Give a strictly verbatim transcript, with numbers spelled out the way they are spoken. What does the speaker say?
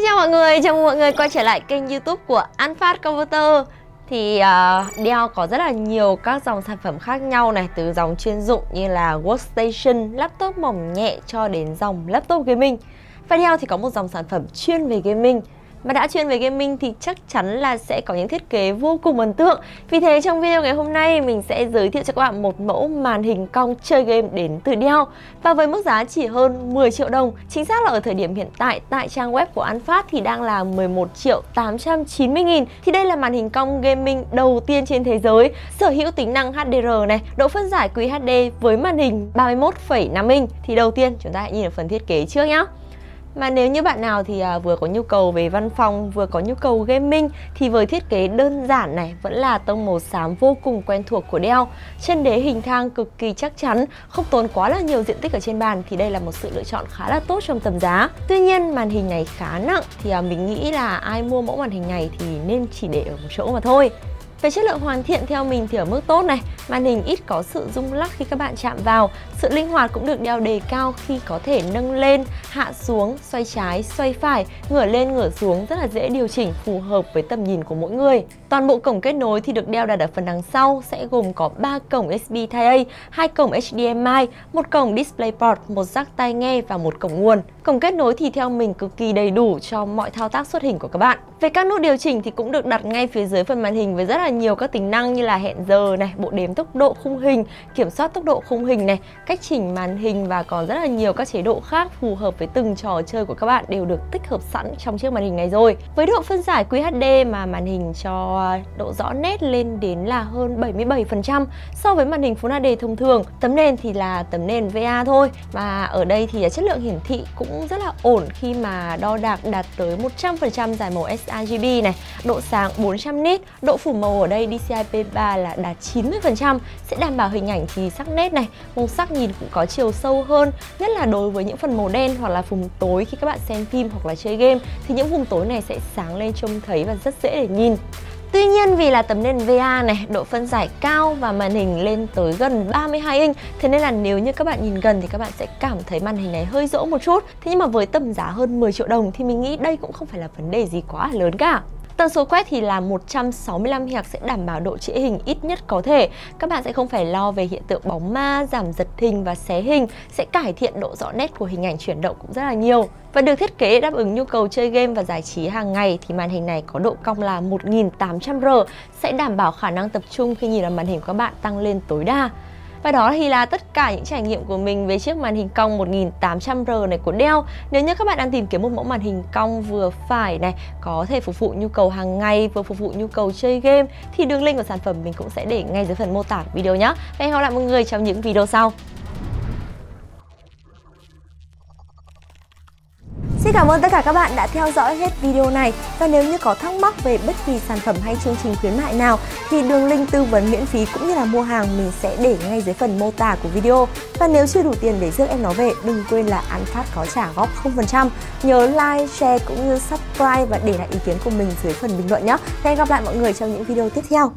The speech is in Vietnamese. Xin chào mọi người, chào mừng mọi người quay trở lại kênh YouTube của An Phát Computer. Thì uh, Dell có rất là nhiều các dòng sản phẩm khác nhau này, từ dòng chuyên dụng như là Workstation, laptop mỏng nhẹ cho đến dòng laptop gaming. Và Dell thì có một dòng sản phẩm chuyên về gaming. Mà đã chuyên về gaming thì chắc chắn là sẽ có những thiết kế vô cùng ấn tượng. Vì thế trong video ngày hôm nay mình sẽ giới thiệu cho các bạn một mẫu màn hình cong chơi game đến từ Dell, và với mức giá chỉ hơn mười triệu đồng. Chính xác là ở thời điểm hiện tại tại trang web của An Phát thì đang là mười một triệu tám trăm chín mươi nghìn. Thì đây là màn hình cong gaming đầu tiên trên thế giới sở hữu tính năng H D R này, độ phân giải Q H D với màn hình ba mươi mốt phẩy năm inch. Thì đầu tiên chúng ta hãy nhìn vào phần thiết kế trước nhé. Mà nếu như bạn nào thì vừa có nhu cầu về văn phòng, vừa có nhu cầu gaming thì với thiết kế đơn giản này, vẫn là tông màu xám vô cùng quen thuộc của Dell. Chân đế hình thang cực kỳ chắc chắn, không tốn quá là nhiều diện tích ở trên bàn thì đây là một sự lựa chọn khá là tốt trong tầm giá. Tuy nhiên màn hình này khá nặng thì mình nghĩ là ai mua mẫu màn hình này thì nên chỉ để ở một chỗ mà thôi. Về chất lượng hoàn thiện theo mình thì ở mức tốt này, màn hình ít có sự rung lắc khi các bạn chạm vào, sự linh hoạt cũng được Dell đề cao khi có thể nâng lên, hạ xuống, xoay trái, xoay phải, ngửa lên, ngửa xuống rất là dễ điều chỉnh phù hợp với tầm nhìn của mỗi người. Toàn bộ cổng kết nối thì được Dell đặt ở phần đằng sau sẽ gồm có ba cổng U S B Type A, hai cổng H D M I, một cổng DisplayPort, một jack tai nghe và một cổng nguồn. Cổng kết nối thì theo mình cực kỳ đầy đủ cho mọi thao tác xuất hình của các bạn. Về các nút điều chỉnh thì cũng được đặt ngay phía dưới phần màn hình với rất là nhiều các tính năng như là hẹn giờ này, bộ đếm tốc độ khung hình, kiểm soát tốc độ khung hình này, cách chỉnh màn hình và còn rất là nhiều các chế độ khác phù hợp với từng trò chơi của các bạn đều được tích hợp sẵn trong chiếc màn hình này rồi. Với độ phân giải Q H D mà màn hình cho độ rõ nét lên đến là hơn bảy mươi bảy phần trăm so với màn hình Full hát đê thông thường. Tấm nền thì là tấm nền V A thôi, và ở đây thì chất lượng hiển thị cũng rất là ổn khi mà đo đạc đạt tới một trăm phần trăm dải màu sRGB này, độ sáng bốn trăm nit, độ phủ màu ở đây D C I P ba là đạt chín mươi phần trăm, sẽ đảm bảo hình ảnh thì sắc nét này, màu sắc nhìn cũng có chiều sâu hơn, nhất là đối với những phần màu đen hoặc là vùng tối khi các bạn xem phim hoặc là chơi game thì những vùng tối này sẽ sáng lên trông thấy và rất dễ để nhìn. Tuy nhiên vì là tấm nền V A này, độ phân giải cao và màn hình lên tới gần ba mươi hai inch, thế nên là nếu như các bạn nhìn gần thì các bạn sẽ cảm thấy màn hình này hơi rỗ một chút. Thế nhưng mà với tầm giá hơn mười triệu đồng thì mình nghĩ đây cũng không phải là vấn đề gì quá lớn cả. Tần số quét thì là một trăm sáu mươi lăm héc sẽ đảm bảo độ trễ hình ít nhất có thể. Các bạn sẽ không phải lo về hiện tượng bóng ma, giảm giật hình và xé hình, sẽ cải thiện độ rõ nét của hình ảnh chuyển động cũng rất là nhiều. Và được thiết kế đáp ứng nhu cầu chơi game và giải trí hàng ngày thì màn hình này có độ cong là một nghìn tám trăm R, sẽ đảm bảo khả năng tập trung khi nhìn vào màn hình của các bạn tăng lên tối đa. Và đó thì là tất cả những trải nghiệm của mình về chiếc màn hình cong một nghìn tám trăm R này của Dell. Nếu như các bạn đang tìm kiếm một mẫu màn hình cong vừa phải này, có thể phục vụ nhu cầu hàng ngày, vừa phục vụ nhu cầu chơi game thì đường link của sản phẩm mình cũng sẽ để ngay dưới phần mô tả của video nhé. Và hẹn gặp lại mọi người trong những video sau. Xin cảm ơn tất cả các bạn đã theo dõi hết video này, và nếu như có thắc mắc về bất kỳ sản phẩm hay chương trình khuyến mại nào thì đường link tư vấn miễn phí cũng như là mua hàng mình sẽ để ngay dưới phần mô tả của video. Và nếu chưa đủ tiền để rước em nó về, đừng quên là An Phát có trả góp không phần trăm. Nhớ like, share cũng như subscribe và để lại ý kiến của mình dưới phần bình luận nhé. Hẹn gặp lại mọi người trong những video tiếp theo.